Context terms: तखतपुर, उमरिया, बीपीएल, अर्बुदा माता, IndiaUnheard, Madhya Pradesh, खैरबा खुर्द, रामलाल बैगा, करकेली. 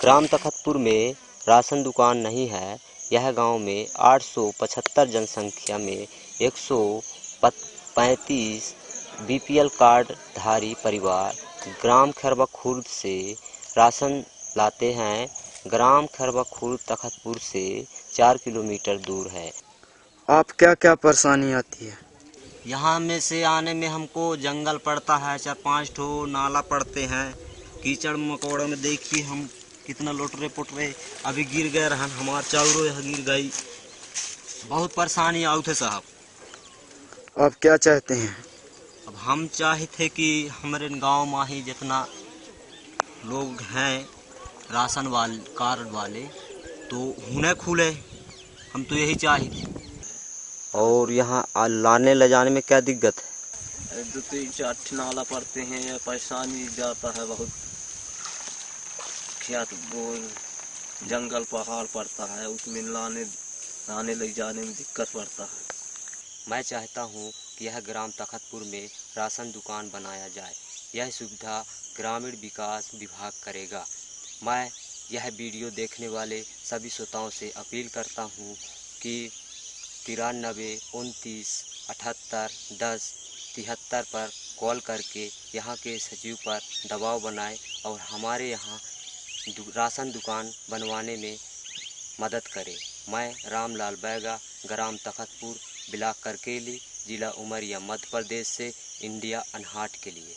ग्राम तखतपुर में राशन दुकान नहीं है। यह गांव में 875 जनसंख्या में 135 बीपीएल कार्ड धारी परिवार ग्राम खैरबा खुर्द से राशन लाते हैं। ग्राम खैरबा खुर्द तखतपुर से 4 किलोमीटर दूर है। आप क्या क्या परेशानी आती है? यहाँ में से आने में हमको जंगल पड़ता है, 4-5 ठो नाला पड़ते हैं, कीचड़ मकोड़ों में देखिए हम कितना लोटरे पोटरे अभी गिर गए रहन, हमार चावरों यहाँ गिर गई, बहुत परेशानी आउट है साहब। आप क्या चाहते हैं? अब हम चाहते कि हमारे गांव में ही जितना लोग हैं राशन वाले कार्ड वाले तो उन्हें खुले, हम तो यही चाहिए। और यहाँ लाने ले जाने में क्या दिक्कत है? 2-3-4 नाला पड़ते हैं, परेशानी जाता है बहुत, खेत बोल जंगल पहाड़ पड़ता है, उसमें लाने ले जाने में दिक्कत पड़ता है। मैं चाहता हूँ कि यह ग्राम तखतपुर में राशन दुकान बनाया जाए, यह सुविधा ग्रामीण विकास विभाग करेगा। मैं यह वीडियो देखने वाले सभी श्रोताओं से अपील करता हूँ कि 93-29-78-10-73 पर कॉल करके यहाँ के सचिव पर दबाव बनाए और हमारे यहाँ राशन दुकान बनवाने में मदद करें। मैं रामलाल बैगा, ग्राम तखतपुर, ब्लॉक करकेली, ज़िला उमरिया, मध्य प्रदेश से इंडिया अनहार्ड के लिए।